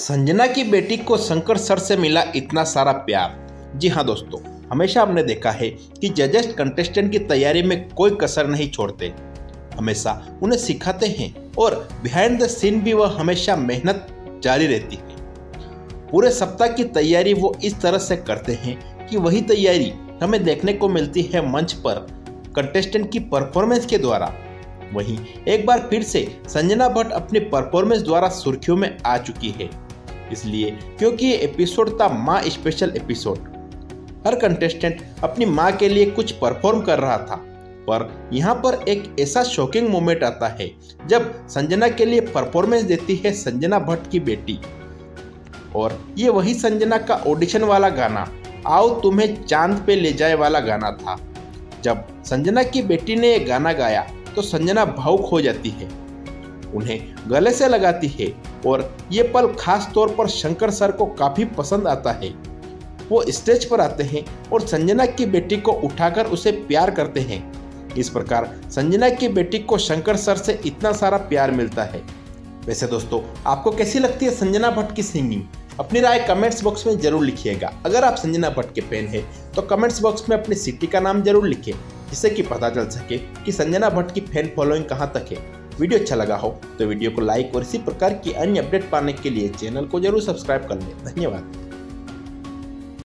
संजना की बेटी को शंकर सर से मिला इतना सारा प्यार। जी हाँ दोस्तों, हमेशा हमने देखा है कि जजेस कंटेस्टेंट की तैयारी में कोई कसर नहीं छोड़ते, हमेशा उन्हें सिखाते हैं और बिहाइंड द सीन भी वह हमेशा मेहनत जारी रहती है। पूरे सप्ताह की तैयारी वो इस तरह से करते हैं कि वही तैयारी हमें देखने को मिलती है मंच पर कंटेस्टेंट की परफॉर्मेंस के द्वारा। वहीं एक बार फिर से संजना भट्ट अपनी परफॉर्मेंस द्वारा सुर्खियों में आ चुकी है, इसलिए क्योंकि ये एपिसोड था माँ स्पेशल एपिसोड। हर कंटेस्टेंट अपनी माँ के लिए कुछ परफॉर्म कर रहा था, पर यहाँ पर एक ऐसा शॉकिंग मोमेंट आता है जब संजना के लिए परफॉर्मेंस देती है संजना भट्ट की बेटी, और ये वही संजना का ऑडिशन वाला गाना आओ तुम्हें चांद पे ले जाए वाला गाना था। जब संजना की बेटी ने ये गाना गाया तो संजना भावुक हो जाती है, उन्हें गले से लगाती है और ये पल खास तौर पर शंकर सर को काफ़ी पसंद आता है। वो स्टेज पर आते हैं और संजना की बेटी को उठाकर उसे प्यार करते हैं। इस प्रकार संजना की बेटी को शंकर सर से इतना सारा प्यार मिलता है। वैसे दोस्तों, आपको कैसी लगती है संजना भट्ट की सिंगिंग? अपनी राय कमेंट्स बॉक्स में जरूर लिखिएगा। अगर आप संजना भट्ट के फैन हैं तो कमेंट्स बॉक्स में अपनी सिटी का नाम जरूर लिखें, जिससे कि पता चल सके कि संजना भट्ट की फैन फॉलोइंग कहाँ तक है। वीडियो अच्छा लगा हो तो वीडियो को लाइक और इसी प्रकार की अन्य अपडेट पाने के लिए चैनल को जरूर सब्सक्राइब कर लें। धन्यवाद।